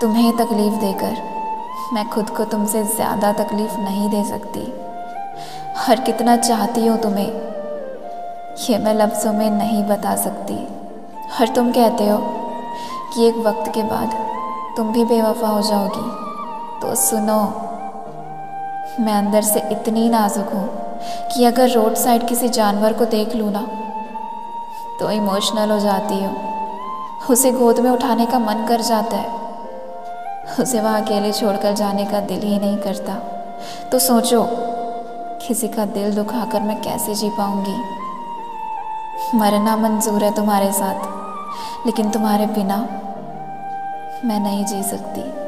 तुम्हें तकलीफ़ देकर मैं खुद को तुमसे ज़्यादा तकलीफ़ नहीं दे सकती। और कितना चाहती हो तुम्हें ये मैं लफ्ज़ों में नहीं बता सकती। और तुम कहते हो कि एक वक्त के बाद तुम भी बेवफा हो जाओगी। तो सुनो, मैं अंदर से इतनी नाजुक हूँ कि अगर रोड साइड किसी जानवर को देख लूँ ना तो इमोशनल हो जाती हूँ। उसे गोद में उठाने का मन कर जाता है, उसे वहाँ अकेले छोड़कर जाने का दिल ही नहीं करता। तो सोचो किसी का दिल दुखाकर मैं कैसे जी पाऊँगी। मरना मंजूर है तुम्हारे साथ, लेकिन तुम्हारे बिना मैं नहीं जी सकती।